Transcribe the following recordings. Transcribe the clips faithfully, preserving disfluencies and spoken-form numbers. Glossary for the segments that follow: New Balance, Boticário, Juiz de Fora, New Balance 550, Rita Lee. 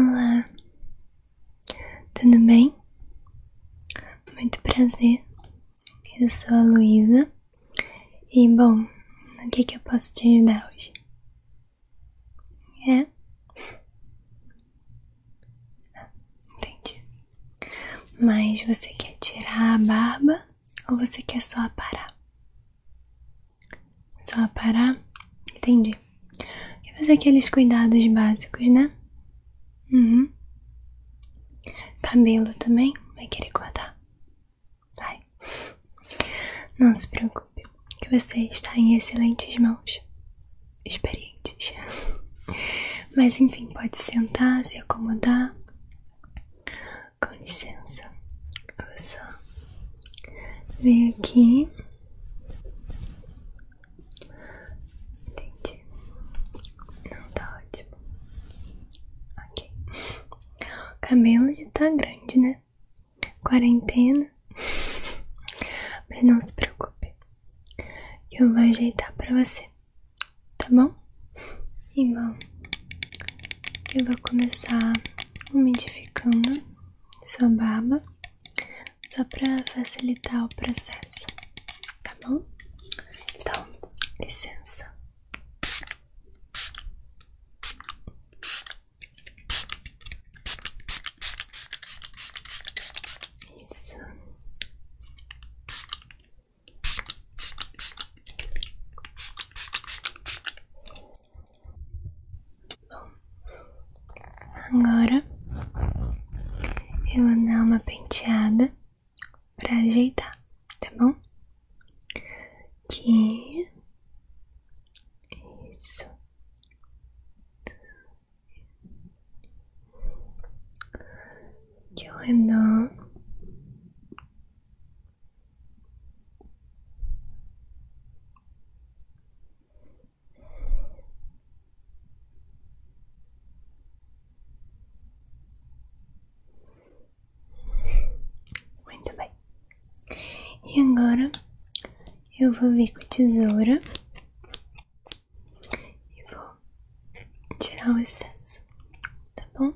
Olá, tudo bem? Muito prazer, eu sou a Luísa e, bom, no que que eu posso te ajudar hoje? É? Ah, entendi. Mas você quer tirar a barba ou você quer só aparar? Só aparar? Entendi. E fazer aqueles cuidados básicos, né? Uhum. Cabelo também? Vai querer cortar? Vai. Não se preocupe, que você está em excelentes mãos. Experientes. Mas enfim, pode sentar, se acomodar. Com licença. Eu só venho aqui. O cabelo já tá grande, né? Quarentena. Mas não se preocupe, eu vou ajeitar pra você, tá bom? E bom, eu vou começar umidificando sua barba, só pra facilitar o processo, tá bom? Então, licença. Agora eu vou dar uma penteada pra ajeitar, tá bom? Aqui. Isso. Aqui ao redor. E agora eu vou vir com a tesoura e vou tirar o excesso, tá bom?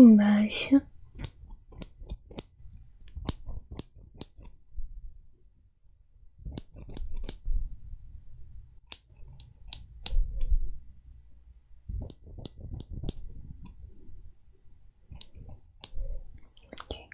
Embaixo. Okay.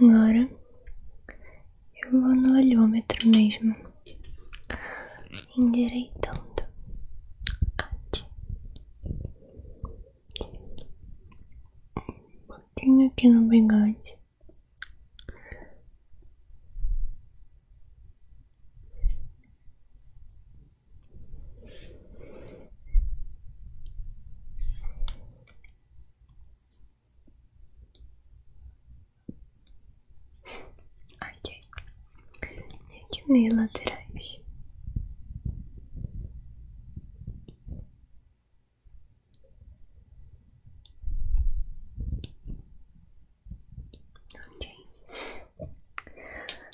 Agora eu vou no olhômetro mesmo, endireitando aqui, um pouquinho aqui no bigode. Nas laterais. Ok.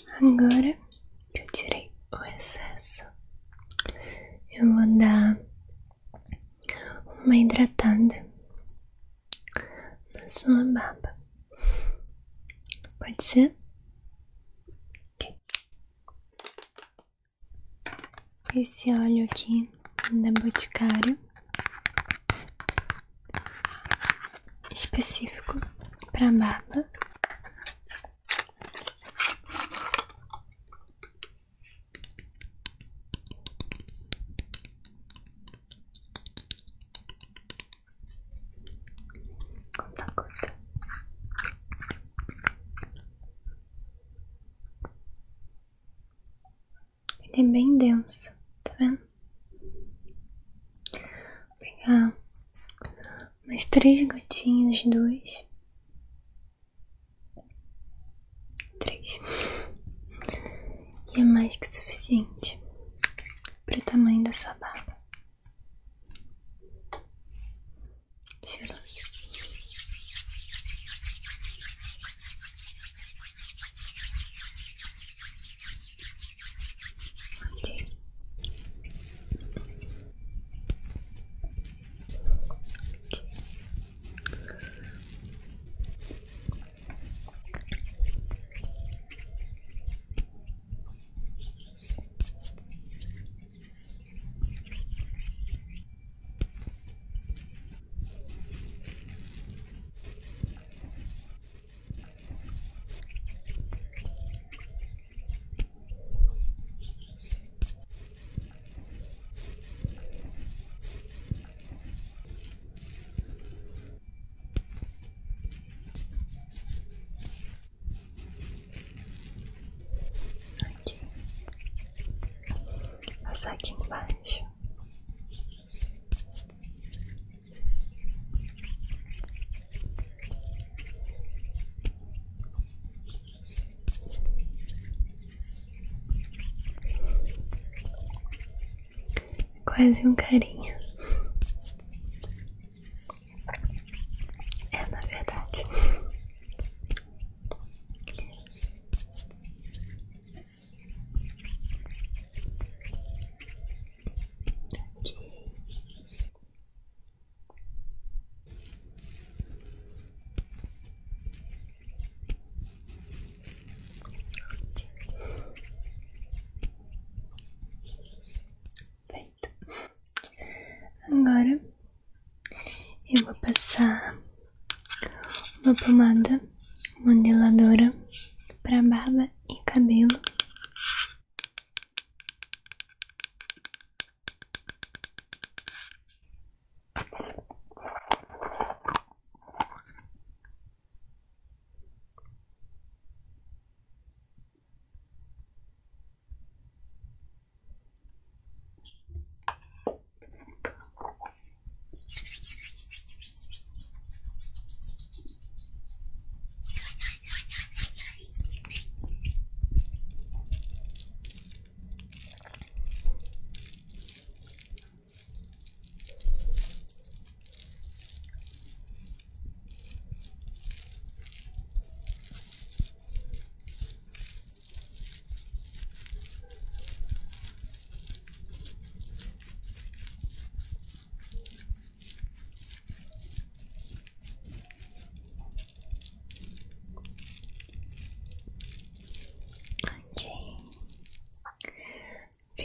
Agora que eu tirei o excesso, eu vou dar uma hidratada na sua barba. Pode ser? Esse óleo aqui da Boticário, específico para barba, ele é bem denso, tá vendo? Vou pegar umas três gotinhas, duas. Três. E é mais que suficiente para o tamanho da sua barba. Cheiroso. Ok. Aqui embaixo. Quase um carinho. É, na verdade. Agora eu vou passar uma pomada modeladora para barba e cabelo.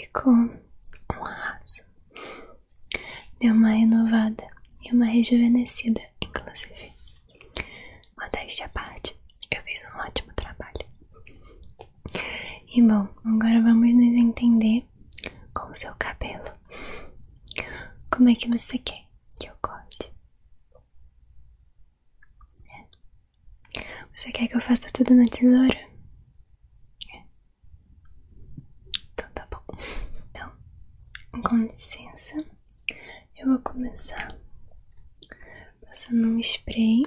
Ficou um arraso. Deu uma renovada e uma rejuvenescida, inclusive. Modéstia à parte, eu fiz um ótimo trabalho. E bom, agora vamos nos entender com o seu cabelo. Como é que você quer que eu corte? É. Você quer que eu faça tudo na tesoura? Com licença, eu vou começar passando um spray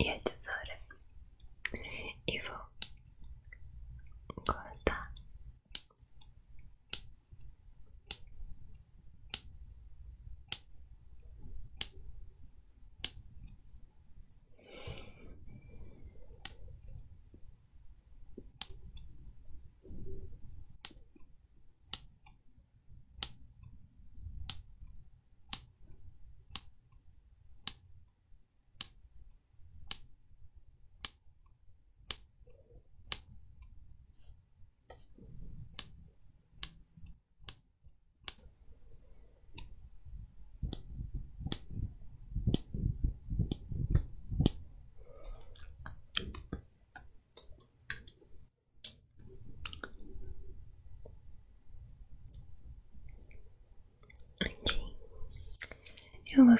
e a tesoura e vou cortar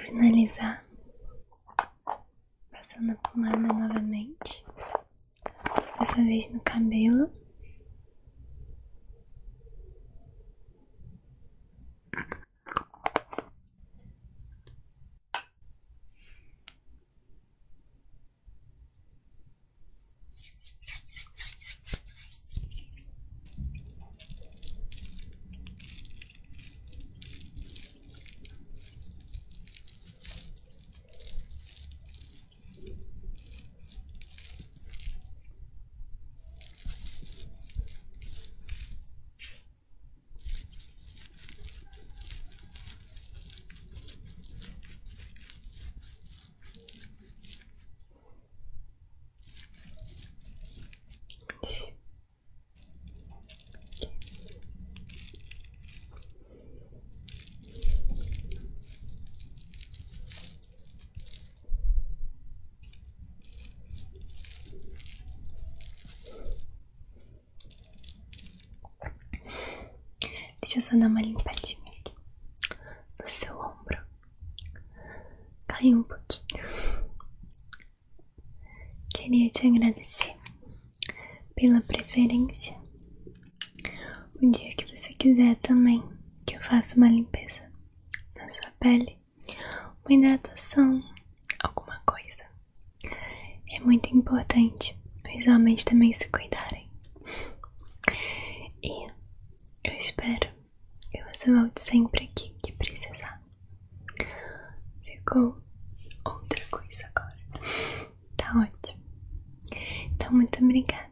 finalizar passando a pomada novamente, dessa vez no cabelo. Deixa eu só dar uma limpadinha aqui no seu ombro. Caiu um pouquinho. Queria te agradecer pela preferência. Um dia que você quiser também que eu faça uma limpeza na sua pele, uma hidratação, alguma coisa. É muito importante os homens também se cuidarem. E eu espero que você volte sempre aqui que precisar. Ficou outra coisa agora. Tá ótimo. Então, muito obrigada.